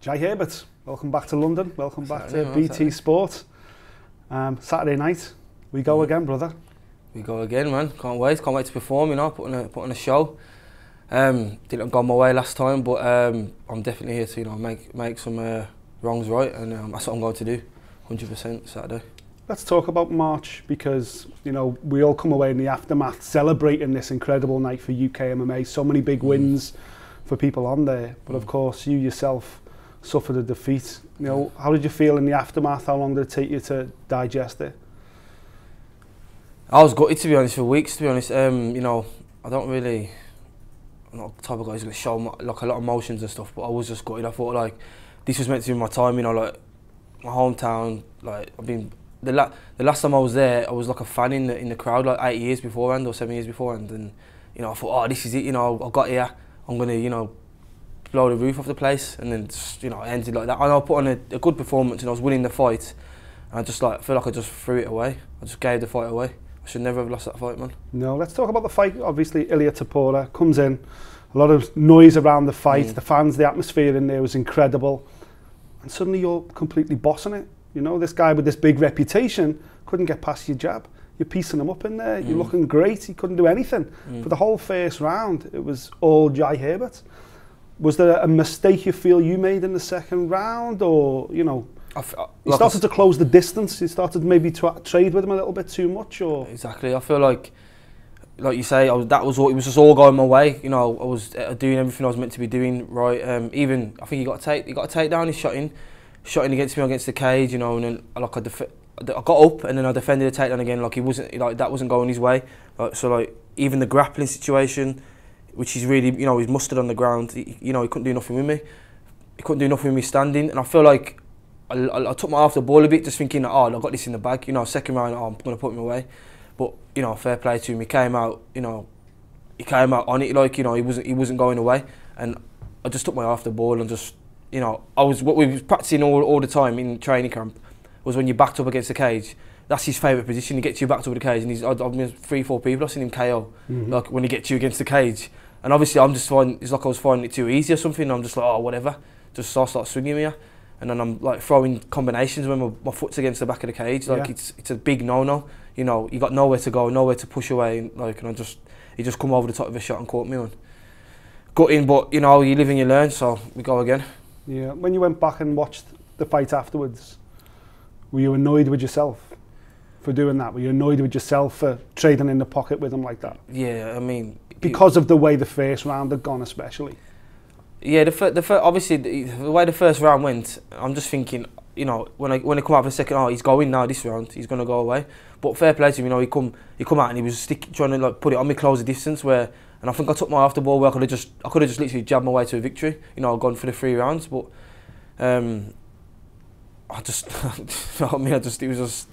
Jai Herbert, welcome back to London, welcome back to BT Sport. Saturday night, we go again, brother. We go again, man. Can't wait to perform, you know, put on a show. Didn't go my way last time, but I'm definitely here to, you know, make some wrongs right, and that's what I'm going to do, 100% Saturday. Let's talk about March, because, you know, we all come away in the aftermath celebrating this incredible night for UK MMA. So many big wins for people on there, but of course you yourself suffered a defeat. You know, how did you feel in the aftermath? How long did it take you to digest it? I was gutted, to be honest, for weeks, to be honest. You know, I'm not the type of guy who's going to show my, like, a lot of emotions and stuff, but I was just gutted. I thought, like, this was meant to be my time, you know, like, my hometown. Like, I've been, the last time I was there, I was like a fan in the crowd, like 8 years beforehand or 7 years beforehand, and, you know, I thought, oh, this is it, you know, I got here, I'm going to, you know, blow the roof off the place, and then just, you know, it ended like that. And I put on a good performance, and I was winning the fight, and I just, like, feel like I just threw it away. I just gave the fight away. I should never have lost that fight, man. No, let's talk about the fight. Obviously, Ilia Topuria comes in, a lot of noise around the fight, the fans, the atmosphere in there was incredible, and suddenly you're completely bossing it. You know, this guy with this big reputation couldn't get past your jab. You're piecing him up in there, you're looking great, he couldn't do anything. For the whole first round, it was all Jai Herbert. Was there a mistake you feel you made in the second round, or, you know, you started to close the distance, you started maybe to trade with him a little bit too much, or? Exactly, I feel like you say, it was just all going my way, you know, I was doing everything I was meant to be doing, right, even, I think he got a takedown, he shot in against me, against the cage, you know, and then, like, I got up, and then I defended the takedown again, like, that wasn't going his way, like, so, like, even the grappling situation, which is really, you know, he's mustered on the ground. You know, he couldn't do nothing with me. He couldn't do nothing with me standing. And I feel like I took my eye off the ball a bit, just thinking, oh, I've got this in the bag. You know, second round, oh, I'm going to put him away. But, you know, fair play to him. He came out, you know, he came out on it. Like, you know, he wasn't going away. And I just took my eye off the ball and just, you know, what we was practicing all the time in training camp was when you're backed up against the cage. That's his favourite position. He gets you backed up with the cage. And I've been 3 or 4 people, I've seen him KO, like, when he gets you against the cage. And obviously, I'm just finding, it's like I was finding it too easy or something. I'm just like, oh, whatever. Just so I start swinging here. And then I'm like throwing combinations when my foot's against the back of the cage. Like, it's a big no-no. You know, you got nowhere to go, nowhere to push away. And, like, and he just come over the top of a shot and caught me on. Gutting, but, you know, you live and you learn, so we go again. Yeah, when you went back and watched the fight afterwards, were you annoyed with yourself for doing that? Were you annoyed with yourself for trading in the pocket with him like that? Yeah, I mean, because of the way the first round had gone, especially. Yeah, obviously the way the first round went, I'm just thinking, you know, when I come out for the second, oh, he's going now this round, he's gonna go away. But fair play to him, you know, he come out and he was trying to, like, put it on me, close the distance where, and I think I took my off the ball where I could have just literally jabbed my way to a victory. You know, I'd gone for the 3 rounds, but I just, I mean, it was just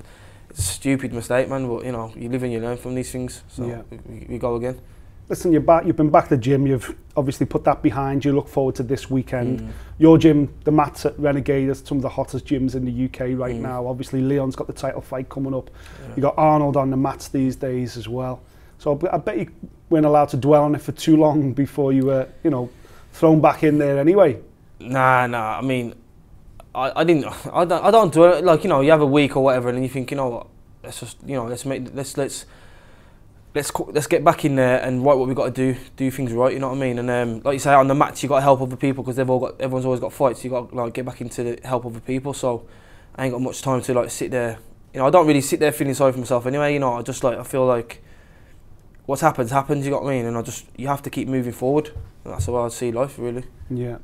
a stupid mistake, man. But, you know, you live and you learn from these things, so we go again. Listen, you've been back to the gym, you've obviously put that behind you, look forward to this weekend. Your gym, the mats at Renegade, is some of the hottest gyms in the UK right now. Obviously, Leon's got the title fight coming up. You've got Arnold on the mats these days as well. So I bet you weren't allowed to dwell on it for too long before you were, you know, thrown back in there anyway. Nah, I mean, I don't do it. Like, you know, you have a week or whatever and then you think, you know what, let's just, you know, let's get back in there and write what we've got to do things right, you know what I mean? And like you say, on the mats, you've got to help other people because everyone's always got fights. You've got to, like, get back into the help other people. So I ain't got much time to, like, sit there. You know, I don't really sit there feeling sorry for myself anyway. You know, I just, like, I feel like what's happened's happened, you know what I mean? And you have to keep moving forward. And that's the way I see life, really. Yeah.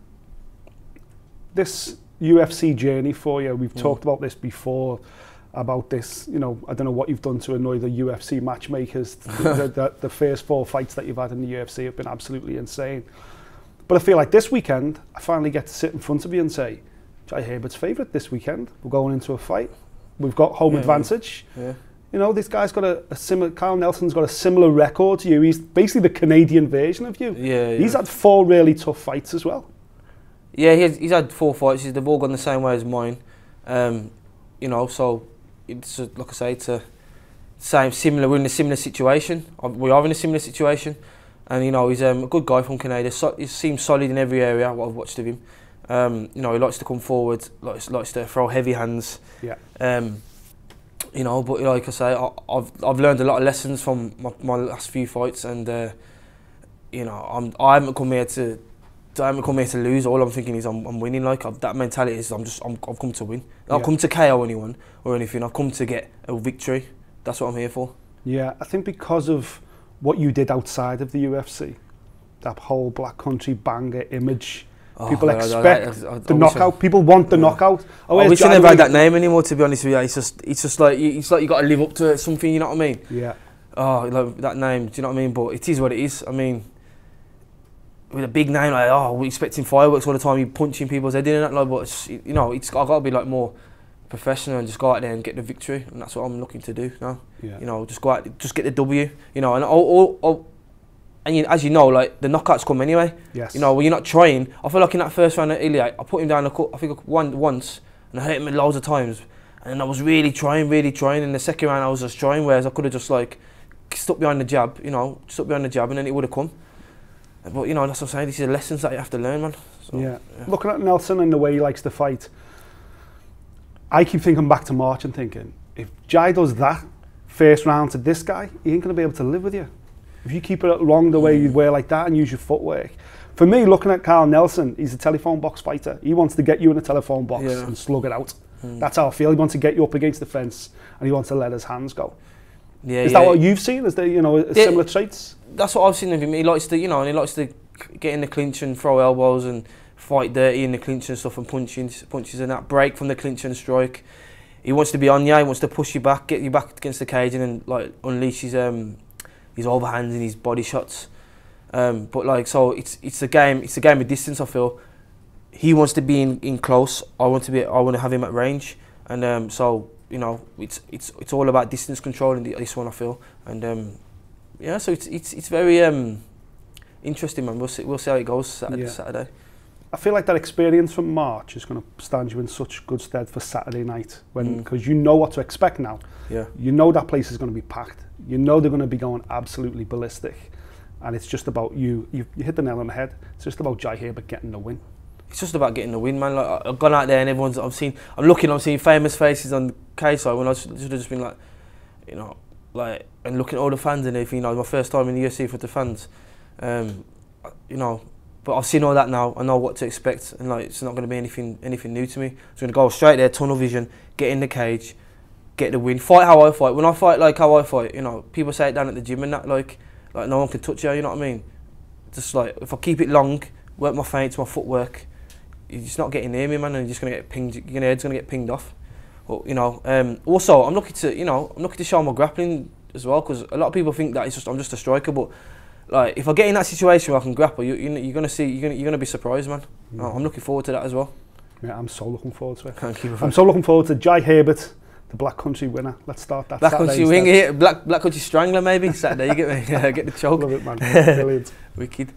This UFC journey for you, we've talked about this before, about this, you know, I don't know what you've done to annoy the UFC matchmakers. The first 4 fights that you've had in the UFC have been absolutely insane. But I feel like this weekend, I finally get to sit in front of you and say, Jai Herbert's favourite this weekend. We're going into a fight. We've got home advantage. Yeah. You know, this guy's got a similar, Kyle Nelson's got a similar record to you. He's basically the Canadian version of you. Yeah. He's had 4 really tough fights as well. Yeah, he's had 4 fights. They've all gone the same way as mine. You know, so it's a, like I say, it's a same similar. We're in a similar situation. We are in a similar situation, and you know he's a good guy from Canada. So, he seems solid in every area. What I've watched of him, You know, he likes to come forward, likes to throw heavy hands. Yeah. You know, but like I say, I've learned a lot of lessons from my last few fights, and you know, I haven't come here to lose. All I'm thinking is I'm winning. Like that mentality is I've come to win. I've come to KO anyone or anything. I've come to get a victory. That's what I'm here for. Yeah, I think because of what you did outside of the UFC, that whole Black Country Banger image. People expect the knockout. People want the knockout. I wish I never had that name anymore, to be honest with you. It's just like you got to live up to something. You know what I mean? Yeah. Oh, like that name. Do you know what I mean? But it is what it is. I mean, with a big name like we're expecting fireworks all the time. You're punching people's head in and that. Like, but it's, you know, I got to be like more professional and just go out there and get the victory. And that's what I'm looking to do now. Yeah. You know, just go out, just get the W. You know, and as you know, like, the knockouts come anyway. Yes. You know, when you're not trying, I feel like in that first round at Ilia, I put him down, I think once, and I hurt him loads of times. And I was really trying. In the second round, I was just trying, whereas I could have just, like, stuck behind the jab, you know, and then it would have come. But, you know, that's what I'm saying, these are the lessons that you have to learn, man. So, yeah. Looking at Nelson and the way he likes to fight, I keep thinking back to March and thinking, if Jai does that first round to this guy, he ain't going to be able to live with you. If you keep it along the way you'd wear like that and use your footwork. For me, looking at Kyle Nelson, he's a telephone box fighter. He wants to get you in a telephone box and slug it out. That's how I feel. He wants to get you up against the fence and he wants to let his hands go. Yeah, Is that what you've seen? Is there, you know, similar traits? That's what I've seen of him. He likes to, you know, and he likes to get in the clinch and throw elbows and fight dirty in the clinch and stuff and punches and that. Break from the clinch and strike. He wants to be on you. He wants to push you back, get you back against the cage and then, like, unleash his overhands and his body shots, but like, so it's a game. It's a game of distance. I feel he wants to be in close. I want to have him at range, and so you know, it's all about distance control in this one. I feel, and yeah, so it's very interesting, man. We'll see how it goes Saturday. I feel like that experience from March is going to stand you in such good stead for Saturday night, when because you know what to expect now. Yeah, you know that place is going to be packed. You know they're going to be going absolutely ballistic, and it's just about you. You hit the nail on the head. It's just about Jai Herbert getting the win. It's just about getting the win, man. Like, I've gone out there and I'm seeing famous faces on the cage side when I should have just been like, you know, like, and looking at all the fans and everything. You know, my first time in the UFC with the fans, you know. But I've seen all that now. I know what to expect, and like, it's not going to be anything new to me. So I'm going to go straight there, tunnel vision, get in the cage, get the win, fight how I fight. When I fight like how I fight, you know, people say it down at the gym and that, like no one can touch you, you know what I mean? Just like, if I keep it long, work my feints, my footwork, you're just not getting near me, man, and you're just going to get pinged, your head's going to get pinged off. But, you know, also, I'm lucky to, you know, show my grappling as well, because a lot of people think that it's just, I'm just a striker, but like, if I get in that situation where I can grapple, you're going to see, you're going to be surprised, man. I'm looking forward to that as well. Yeah, I'm so looking forward to it. Thank you. I'm so looking forward to Jai Herbert, the Black Country winner. Let's start that Black Saturday. Country winger, Black Country strangler maybe Saturday. You get me? Get the choke. Love it, man. Brilliant. Wicked.